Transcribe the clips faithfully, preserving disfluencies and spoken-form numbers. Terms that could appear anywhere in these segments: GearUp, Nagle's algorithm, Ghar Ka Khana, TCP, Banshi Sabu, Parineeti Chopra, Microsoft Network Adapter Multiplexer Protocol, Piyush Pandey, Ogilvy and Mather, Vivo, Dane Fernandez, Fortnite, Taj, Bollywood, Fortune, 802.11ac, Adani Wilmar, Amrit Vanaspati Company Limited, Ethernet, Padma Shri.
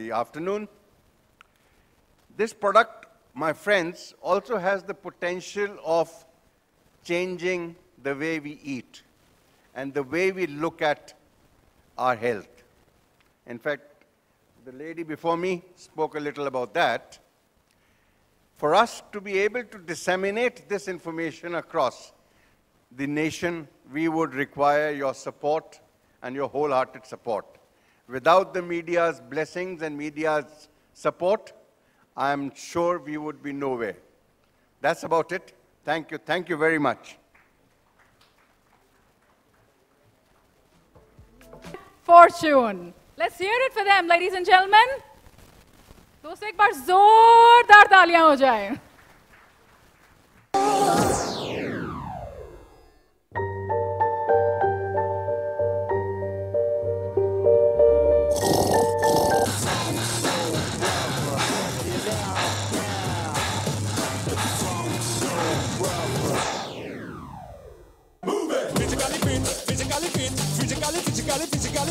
The afternoon. This product, my friends, also has the potential of changing the way we eat and the way we look at our health. In fact, the lady before me spoke a little about that. For us to be able to disseminate this information across the nation, we would require your support and your wholehearted support. Without the media's blessings and media's support, I'm sure we would be nowhere. That's about it. Thank you. Thank you very much. Fortune. Let's hear it for them, ladies and gentlemen. Do se ek baar zordar taaliyan ho jaye. Physically fit, physically fit, physically, physically, physically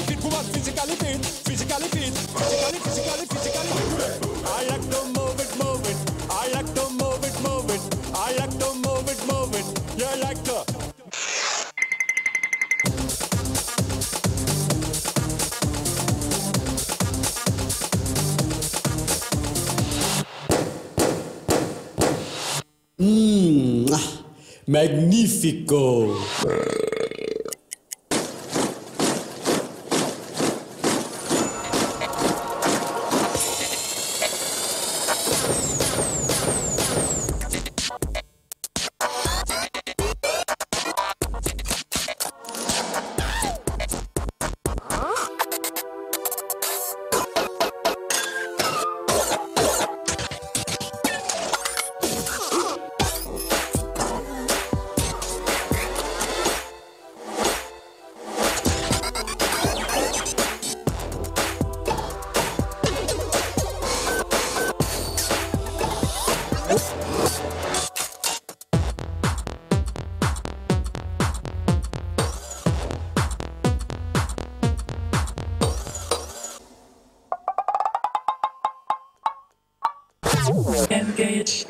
fit. I like to move it, move it. I like to move it, move it. I like to move it, move it. Yeah, I like to. Mmm, magnifico. Engage.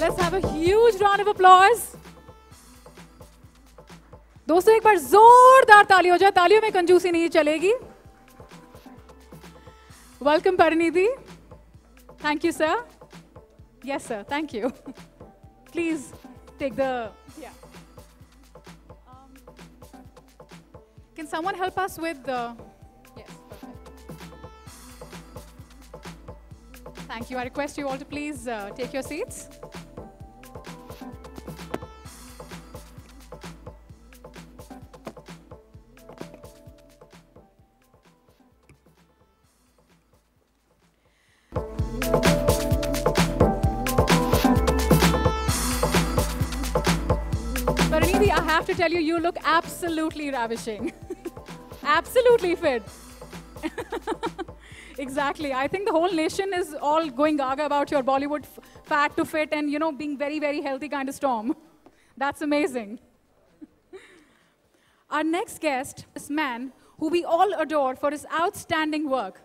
Let's have a huge round of applause. दोस्तों एक बार जोरदार ताली हो जाए, तालियों में कंजूसी नहीं चलेगी. Welcome Parineeti. Thank you, sir. Yes, sir. Thank you. Please take the. Yeah. Um, can someone help us with the? Yes. Perfect. Thank you. I request you all to please uh, take your seats. I have to tell you, you look absolutely ravishing. Absolutely fit. Exactly. I think the whole nation is all going gaga about your Bollywood fat to fit and, you know, being very, very healthy kind of storm. That's amazing. Our next guest is a man who we all adore for his outstanding work.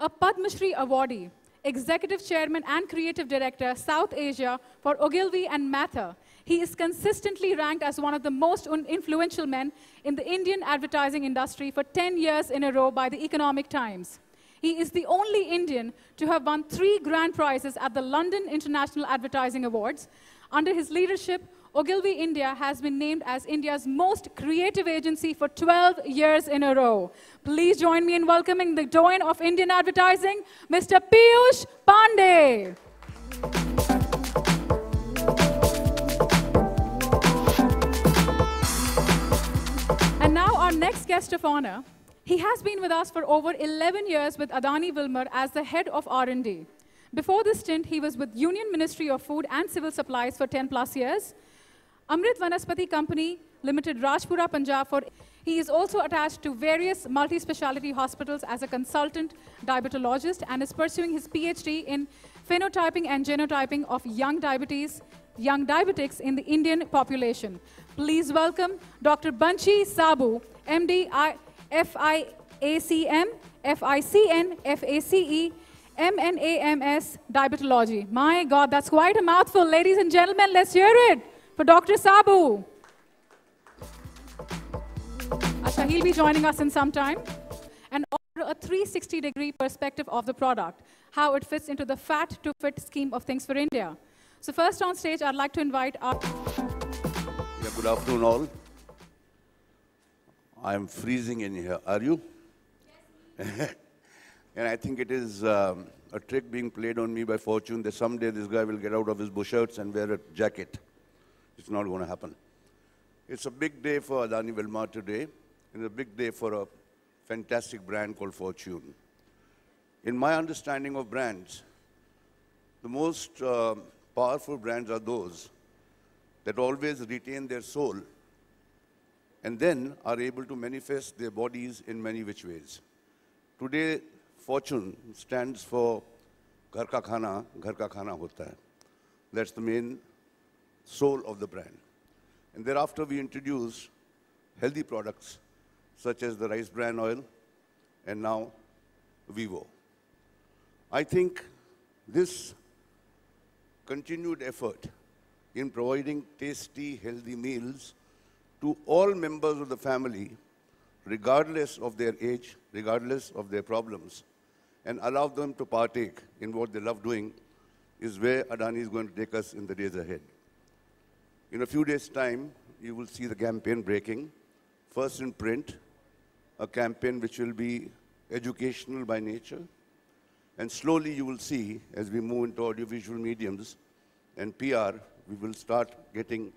A Padma Shri awardee, Executive Chairman and Creative Director, South Asia for Ogilvy and Mather. He is consistently ranked as one of the most influential men in the Indian advertising industry for ten years in a row by the Economic Times. He is the only Indian to have won three grand prizes at the London International Advertising Awards. Under his leadership, Ogilvy India has been named as India's most creative agency for twelve years in a row. Please join me in welcoming the Doyen of Indian advertising, Mister Piyush Pandey. Our next guest of honor, he has been with us for over eleven years with Adani Wilmar as the head of R and D. Before this stint, he was with Union Ministry of Food and Civil Supplies for ten plus years. Amrit Vanaspati Company Limited, Rajpura, Punjab. For he is also attached to various multi-speciality hospitals as a consultant diabetologist and is pursuing his PhD in phenotyping and genotyping of young diabetes, young diabetics in the Indian population. Please welcome Doctor Banshi Sabu, M D, F I A C M, F I C N, F A C E, M N A M S, Diabetology. My God, that's quite a mouthful. Ladies and gentlemen, let's hear it for Doctor Sabu. Asha, he'll be joining us in some time. And offer a three sixty degree perspective of the product, how it fits into the fat to fit scheme of things for India. So first on stage, I'd like to invite our... Yeah, good afternoon all. I'm freezing in here. Are you? Yes. And I think it is um, a trick being played on me by Fortune that someday this guy will get out of his bushirts and wear a jacket. It's not going to happen. It's a big day for Adani Wilmar today, and a big day for a fantastic brand called Fortune. In my understanding of brands, the most uh, powerful brands are those that always retain their soul and then are able to manifest their bodies in many which ways. Today, Fortune stands for Ghar Ka Khana, Ghar Ka Khana Hota Hai. That's the main soul of the brand. And thereafter, we introduce healthy products such as the rice bran oil and now Vivo. I think this continued effort in providing tasty, healthy meals to all members of the family, regardless of their age, regardless of their problems, and allow them to partake in what they love doing, is where Adani is going to take us in the days ahead. In a few days' time, you will see the campaign breaking, first in print, a campaign which will be educational by nature, and slowly you will see, as we move into audiovisual mediums and P R, we will start getting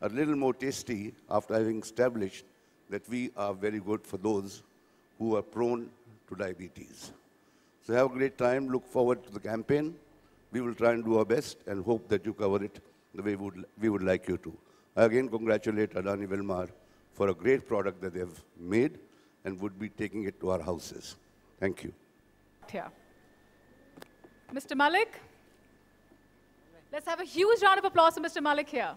a little more tasty after having established that we are very good for those who are prone to diabetes. So have a great time. Look forward to the campaign. We will try and do our best and hope that you cover it the way we would, we would like you to. I again congratulate Adani Wilmar for a great product that they have made and would be taking it to our houses. Thank you. Yeah. Mister Malik, let's have a huge round of applause for Mister Malik here.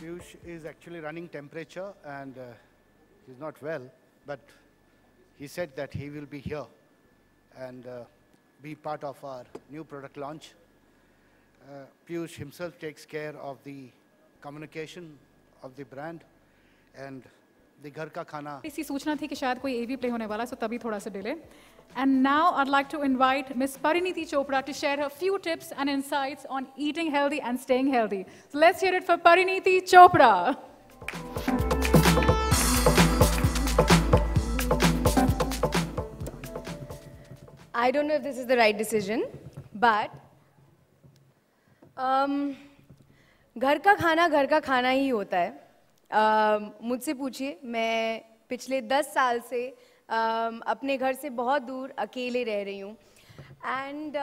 Piyush is actually running temperature and uh, he's not well, but he said that he will be here. And uh, be part of our new product launch. Uh, Piyush himself takes care of the communication of the brand and the ghar ka khana. इसी सूचना थी कि शायद कोई A V play होने वाला, so तभी थोड़ा सा delay. And now I'd like to invite Miss Parineeti Chopra to share her few tips and insights on eating healthy and staying healthy. So let's hear it for Parineeti Chopra. I don't know if this is the right decision, but um, घर का खाना घर का खाना ही होता है. uh, मुझसे पूछिए, मैं पिछले दस साल से um, अपने घर से बहुत दूर अकेले रह रही हूँ. And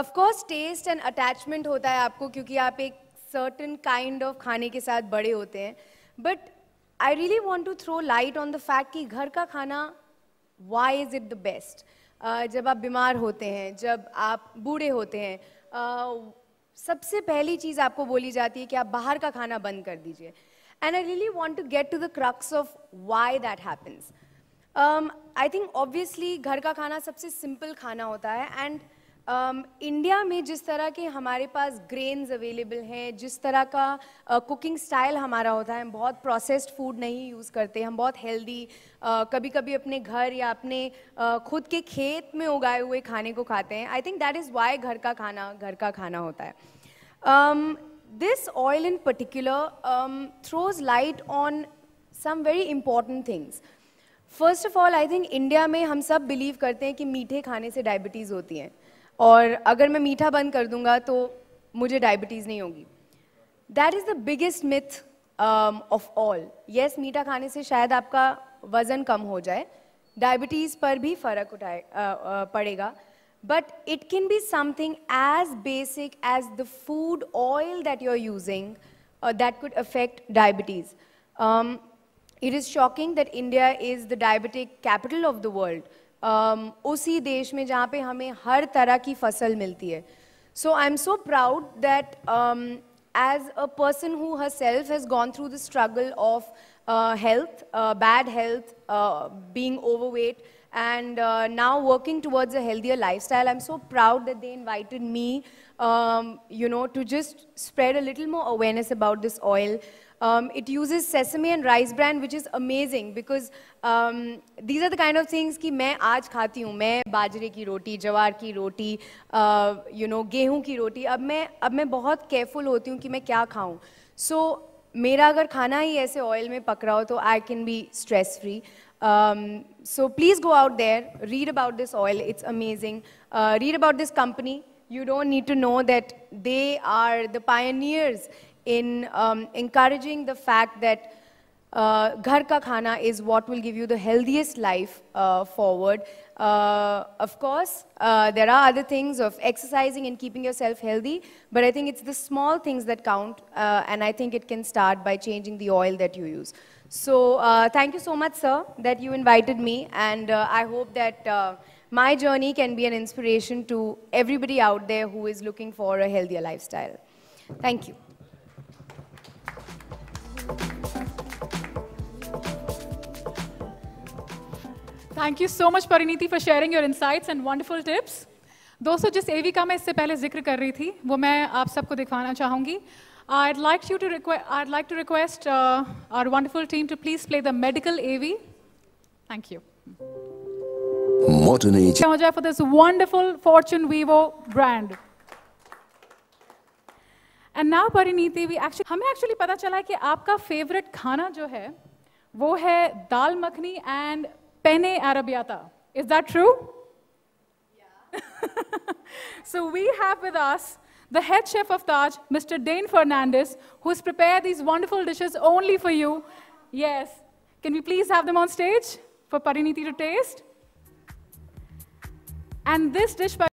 of course taste and attachment होता है आपको, क्योंकि आप एक सर्टेन काइंड ऑफ खाने के साथ बड़े होते हैं. But I really want to throw light on the fact कि घर का खाना, why is it the best? जब आप बीमार होते हैं, जब आप बूढ़े होते हैं, uh, सबसे पहली चीज़ आपको बोली जाती है कि आप बाहर का खाना बंद कर दीजिए. And I really want to get to the crux of why that happens. I think obviously घर का खाना सबसे सिंपल खाना होता है. एंड इंडिया um, में जिस तरह के हमारे पास ग्रेन्स अवेलेबल हैं, जिस तरह का कुकिंग uh, स्टाइल हमारा होता है, हम बहुत प्रोसेस्ड फूड नहीं यूज़ करते, हम बहुत हेल्दी uh, कभी कभी अपने घर या अपने uh, खुद के खेत में उगाए हुए खाने को खाते हैं. I think that is why घर का खाना घर का खाना होता है. This oil in particular throws light on some very important things. First of all, I think India में हम सब बिलीव करते हैं कि मीठे खाने से डायबिटीज़ होती हैं, और अगर मैं मीठा बंद कर दूंगा तो मुझे डायबिटीज़ नहीं होगी. That is the biggest myth of all. Yes, मीठा खाने से शायद आपका वज़न कम हो जाए, डायबिटीज़ पर भी फ़र्क उठाए uh, uh, पड़ेगा, but it can be something as basic as the food oil that you are using that could affect diabetes. It is shocking that India is the diabetic capital of the world, Um, उसी देश में जहाँ पे हमें हर तरह की फसल मिलती है. So I am so proud that as a person who herself has gone through the struggle of health, bad health, being overweight, and now working towards a healthier lifestyle. I am so proud that they invited me, you know, to just spread a little more awareness about this oil. Um, it uses sesame and rice bran, which is amazing because um, these are the kind of things कि मैं आज खाती हूँ. मैं बाजरे की रोटी, जवार की रोटी, you know, गेहूँ की रोटी. अब मैं अब मैं बहुत careful होती हूँ कि मैं क्या खाऊँ. So मेरा अगर खाना ही ऐसे oil में पक रहा हो तो I can be stress free. Um, so please go out there, read about this oil. It's amazing. Uh, read about this company. You don't need to know that they are the pioneers in um, encouraging the fact that uh, ghar ka khana is what will give you the healthiest life uh, forward. Uh, of course, uh, there are other things of exercising and keeping yourself healthy, but I think it's the small things that count, uh, and I think it can start by changing the oil that you use. So uh, thank you so much, sir, that you invited me, and uh, I hope that uh, my journey can be an inspiration to everybody out there who is looking for a healthier lifestyle. Thank you. Thank you so much, Parineeti, for sharing your insights and wonderful tips. दोस्तों, जिस A V का मैं इससे पहले जिक्र कर रही थी, वो मैं आप सबको दिखाना चाहूँगी. I'd like you to request, I'd like to request uh, our wonderful team to please play the medical A V. Thank you. Modern age. For this wonderful Fortune Vivo brand. And now, Parineeti, we actually हमें actually पता चला कि आपका favorite खाना जो है, वो है दाल makhani and penne arrabbiata. Is that true? Yeah. So we have with us the head chef of Taj, Mister Dane Fernandez, who's prepared these wonderful dishes only for you. Yes. Can we please have them on stage for Parineeti to taste? And this dish.